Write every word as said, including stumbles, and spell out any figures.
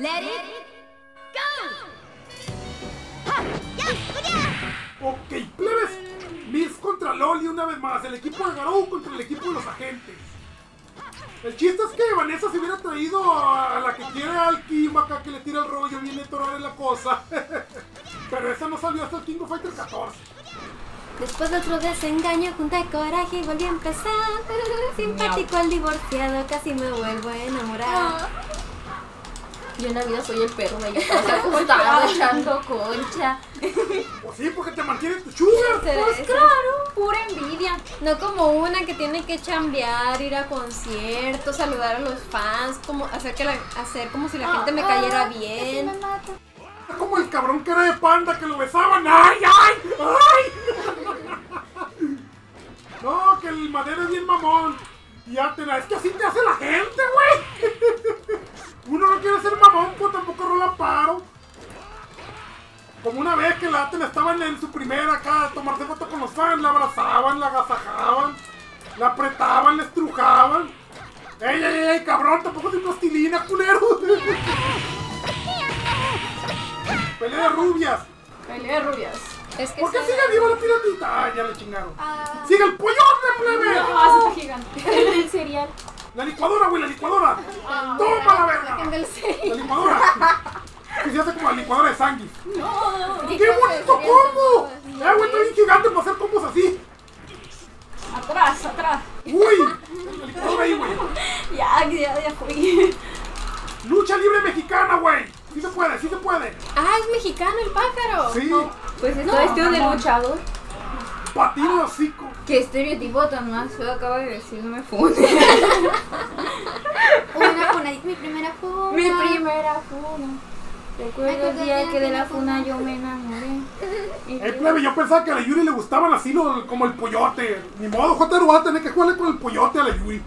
Let it go. Ha, ya, ya. Ok, plebes. Mills contra Loli una vez más. El equipo de Garou contra el equipo de los agentes. El chiste es que Vanessa se hubiera traído a la que quiera al Kim acá, que le tira el rollo, viene a atorar la cosa. Pero esa no salió hasta el King of Fighters catorce. Después de otro desengaño, junté coraje y volví a empezar. Simpático al divorciado, casi me vuelvo a enamorar. Yo en la vida soy el perro de Yota Rúa echando concha. Pues sí, porque te mantiene tu sugar. Pues claro, pura envidia. No como una que tiene que chambear, ir a conciertos, saludar a los fans, como hacer, que la, hacer como si la ah, gente me cayera ah, bien. Me mata. Como el cabrón que era de panda que lo besaban. ¡Ay, ay, ay! No, que el madero es bien mamón. Ya te la... Es que así te hace la gente, güey. Uno no quiere ser mamón, pues tampoco rola paro. Como una vez que la Aten estaban en su primera acá a tomarse foto con los fans, la abrazaban, la agasajaban, la apretaban, la estrujaban. ¡Ey, ey, ey, cabrón! ¡Tampoco sin plastilina, culero! ¡Pelea de rubias! ¡Pelea de rubias! Es que ¿por qué sigue la... viva la piratita? ¡Ah, ya le chingaron! Ah... ¡Sigue el pollo de plebe! ¡No, no, está gigante! El cereal. La licuadora, güey, la licuadora. Oh, ¡toma la verga! La licuadora. Que se hace como la licuadora de sanguis. No, no. ¡Qué bonito combo! ¡Eh, güey, está bien gigante para hacer combos así! Atrás, atrás. ¡Uy! La licuadora ahí, güey. Ya, ya, ya fui. Lucha libre mexicana, güey. Sí se puede, sí se puede. Ah, es mexicano el pájaro. Sí. No. Pues está no, vestido de luchador. Patino de hocico. Qué estereotipo tan más feo acaba de decir, no me funde. Una funa, mi primera funa. Mi primera funa. Recuerdo el día que de la funa yo me enamoré. Eh, plebe, yo pensaba que a la Yuri le gustaban así lo, como el pollote. Ni modo, Jota Rúa, tenía que jugarle con el pollote a la Yuri.